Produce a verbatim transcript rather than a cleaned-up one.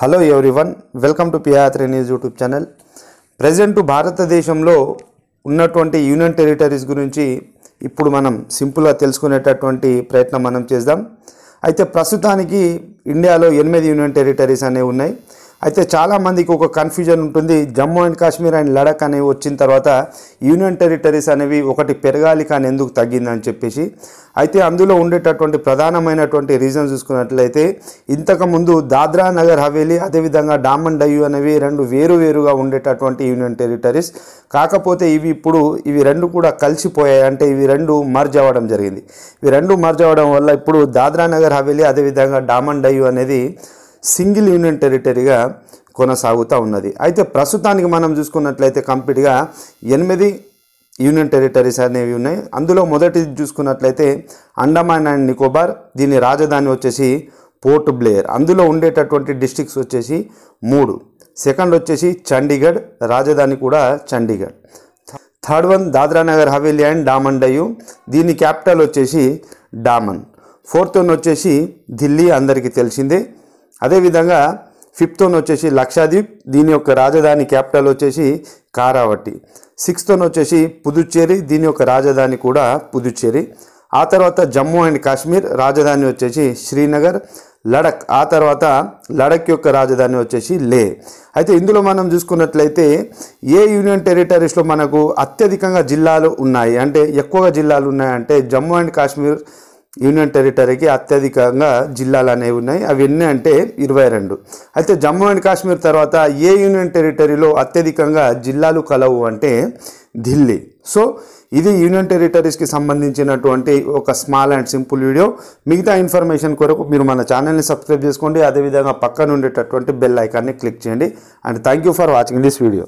Hello everyone, welcome to P R three news YouTube channel. Present భారతదేశంలో ఉన్నటువంటి union territories గురించి ఇప్పుడు మనం సింపుల్గా తెలుసుకునేటటువంటి ప్రయత్నం మనం చేద్దాం. అయితే ప్రస్తుతానికి ఇండియాలో ఎనిమిది యూనియన్ టెరిటరీస్ అనేవి ఉన్నాయి. అయితే చాలామందికి ఒక కన్ఫ్యూజన్ ఉంటుంది, జమ్మూ అండ్ కాశ్మీర్ అండ్ లడాక్ అనేవి వచ్చిన తర్వాత యూనియన్ టెరిటరీస్ అనేవి ఒకటి పెరగాలి కానీ ఎందుకు తగ్గిందని చెప్పేసి. అయితే అందులో ఉండేటటువంటి ప్రధానమైనటువంటి రీజన్ చూసుకున్నట్లయితే, ఇంతకుముందు దాద్రా నగర్ హవేలీ అదేవిధంగా డామన్ డయ్యూ అనేవి రెండు వేరు వేరుగా ఉండేటటువంటి యూనియన్ టెరిటరీస్. కాకపోతే ఇవి ఇప్పుడు ఇవి రెండు కూడా కలిసిపోయాయి, అంటే ఇవి రెండు మర్జ్ అవ్వడం జరిగింది. ఇవి రెండు మర్జ్ అవ్వడం వల్ల ఇప్పుడు దాద్రా నగర్ హవేలీ అదేవిధంగా డామన్ డయ్యూ అనేది సింగిల్ యూనియన్ టెరిటరీగా కొనసాగుతూ ఉన్నది. అయితే ప్రస్తుతానికి మనం చూసుకున్నట్లయితే కంప్లీట్గా ఎనిమిది యూనియన్ టెరిటరీస్ అనేవి ఉన్నాయి. అందులో మొదటిది చూసుకున్నట్లయితే అండమాన్ అండ్ నికోబార్, దీని రాజధాని వచ్చేసి పోర్ట్ బ్లేయర్. అందులో ఉండేటటువంటి డిస్ట్రిక్ట్స్ వచ్చేసి మూడు. సెకండ్ వచ్చేసి చండీగఢ్, రాజధాని కూడా Chandigarh. Third one Dadra Nagar Haveli and Daman Diu, దీని క్యాపిటల్ వచ్చేసి డామన్. ఫోర్త్ వన్ వచ్చేసి ఢిల్లీ, అందరికీ తెలిసిందే. అదేవిధంగా ఫిఫ్త్ వన్ వచ్చేసి లక్షద్వీప్, దీని యొక్క రాజధాని క్యాపిటల్ వచ్చేసి కారావటి. సిక్స్త్ వన్ వచ్చేసి పుదుచ్చేరి, దీని యొక్క రాజధాని కూడా పుదుచ్చేరి. ఆ తర్వాత జమ్మూ అండ్ కాశ్మీర్, రాజధాని వచ్చేసి శ్రీనగర్. లడక్, ఆ తర్వాత లడక్ యొక్క రాజధాని వచ్చేసి లే. అయితే ఇందులో మనం చూసుకున్నట్లయితే ఏ యూనియన్ టెరిటరీస్లో మనకు అత్యధికంగా జిల్లాలు ఉన్నాయి అంటే ఎక్కువగా జిల్లాలు ఉన్నాయంటే జమ్మూ అండ్ కాశ్మీర్ యూనియన్ టెరిటరీకి అత్యధికంగా జిల్లాలు అనేవి ఉన్నాయి. అవి ఎన్ని అంటే ఇరవై రెండు. అయితే జమ్మూ అండ్ కాశ్మీర్ తర్వాత ఏ యూనియన్ టెరిటరీలో అత్యధికంగా జిల్లాలు కలవు అంటే ఢిల్లీ. సో ఇది యూనియన్ టెరిటరీస్కి సంబంధించినటువంటి ఒక స్మాల్ అండ్ సింపుల్ వీడియో. మిగతా ఇన్ఫర్మేషన్ కొరకు మీరు మన ఛానల్ని సబ్స్క్రైబ్ చేసుకోండి, అదేవిధంగా పక్కన ఉండేటటువంటి బెల్ ఐకాన్ని క్లిక్ చేయండి. And thank you for watching this video.